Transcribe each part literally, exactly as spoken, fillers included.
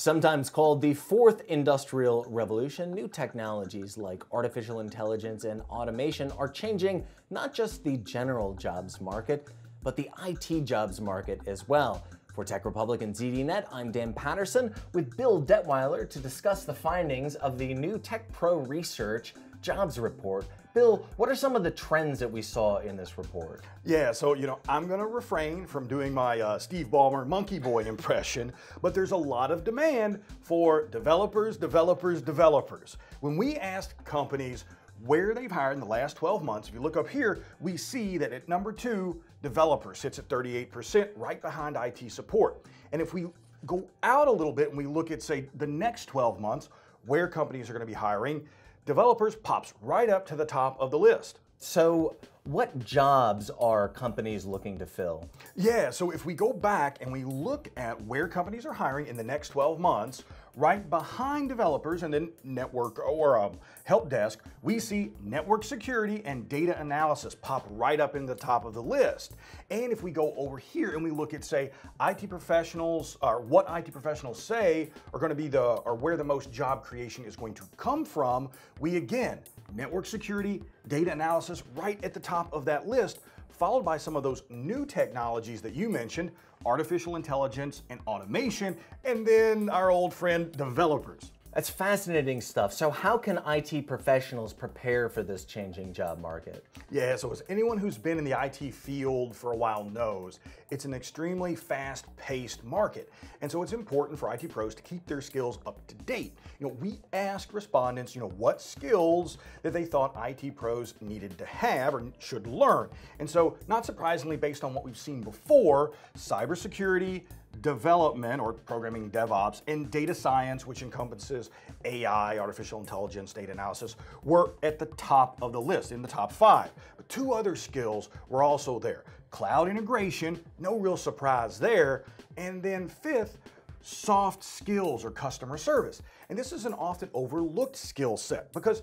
Sometimes called the Fourth Industrial Revolution, new technologies like artificial intelligence and automation are changing not just the general jobs market, but the I T jobs market as well. For Tech Republican Z D Net, I'm Dan Patterson with Bill Detweiler to discuss the findings of the new Tech Pro Research jobs report. Bill, what are some of the trends that we saw in this report? Yeah, so, you know, I'm going to refrain from doing my uh, Steve Ballmer monkey boy impression, but there's a lot of demand for developers, developers, developers. When we asked companies where they've hired in the last twelve months, if you look up here, we see that at number two, developers sits at thirty-eight percent, right behind I T support. And if we go out a little bit and we look at, say, the next twelve months, where companies are going to be hiring, developers pops right up to the top of the list. So what jobs are companies looking to fill? Yeah, so if we go back and we look at where companies are hiring in the next twelve months, right behind developers and then network or um, help desk, we see network security and data analysis pop right up in the top of the list. And if we go over here and we look at, say, I T professionals, or what I T professionals say are going to be the, or where the most job creation is going to come from, we again, network security, data analysis right at the top of that list, followed by some of those new technologies that you mentioned, artificial intelligence and automation, and then our old friend developers. That's fascinating stuff. So how can I T professionals prepare for this changing job market? Yeah, so as anyone who's been in the I T field for a while knows, it's an extremely fast-paced market. And so it's important for I T pros to keep their skills up to date. You know, we asked respondents, you know, what skills that they thought I T pros needed to have or should learn. And so, not surprisingly, based on what we've seen before, cybersecurity, development or programming DevOps, and data science, which encompasses A I, artificial intelligence, data analysis, were at the top of the list, in the top five. But two other skills were also there. Cloud integration, no real surprise there. And then fifth, soft skills or customer service. And this is an often overlooked skill set because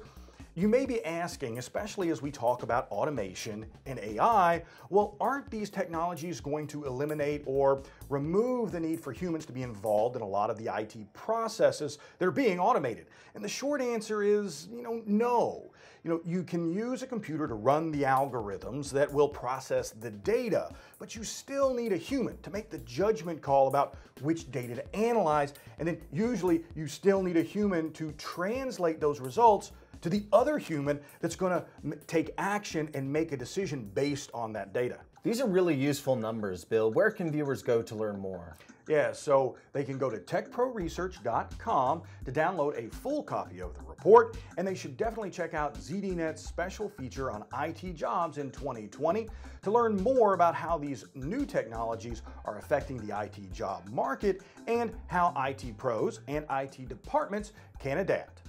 you may be asking, especially as we talk about automation and A I, well, aren't these technologies going to eliminate or remove the need for humans to be involved in a lot of the I T processes that are being automated? And the short answer is, you know, no. You know, you can use a computer to run the algorithms that will process the data, but you still need a human to make the judgment call about which data to analyze, and then usually you still need a human to translate those results to the other human that's going to take action and make a decision based on that data. These are really useful numbers, Bill. Where can viewers go to learn more? Yeah, so they can go to tech pro research dot com to download a full copy of the report, and they should definitely check out Z D Net's special feature on I T jobs in twenty twenty to learn more about how these new technologies are affecting the I T job market and how I T pros and I T departments can adapt.